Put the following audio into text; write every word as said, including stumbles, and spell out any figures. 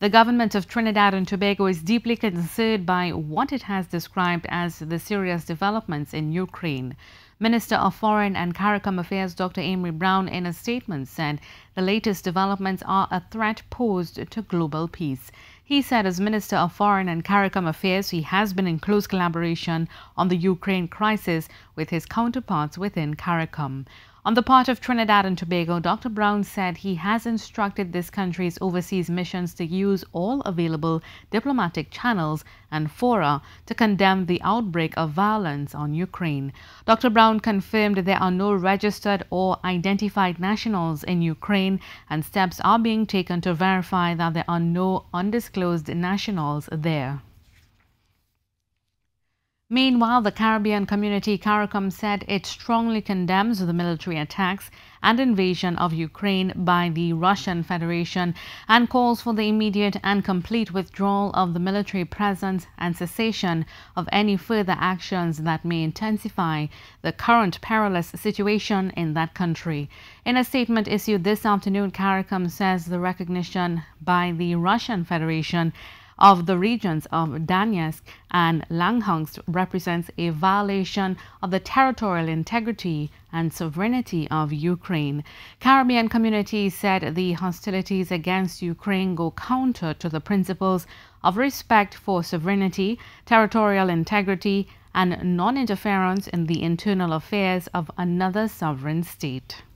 The government of Trinidad and Tobago is deeply concerned by what it has described as the serious developments in Ukraine. Minister of Foreign and CARICOM Affairs Doctor Amery Browne in a statement said the latest developments are a threat posed to global peace. He said as Minister of Foreign and CARICOM Affairs, he has been in close collaboration on the Ukraine crisis with his counterparts within CARICOM. On the part of Trinidad and Tobago, Doctor Browne said he has instructed this country's overseas missions to use all available diplomatic channels and fora to condemn the outbreak of violence on Ukraine. Doctor Browne confirmed there are no registered or identified nationals in Ukraine, and steps are being taken to verify that there are no undisclosed nationals there. Meanwhile, the Caribbean community CARICOM said it strongly condemns the military attacks and invasion of Ukraine by the Russian Federation and calls for the immediate and complete withdrawal of the military presence and cessation of any further actions that may intensify the current perilous situation in that country. In a statement issued this afternoon, CARICOM says the recognition by the Russian Federation of the regions of Donetsk and Luhansk represents a violation of the territorial integrity and sovereignty of Ukraine. Caribbean communities said the hostilities against Ukraine go counter to the principles of respect for sovereignty, territorial integrity, and non-interference in the internal affairs of another sovereign state.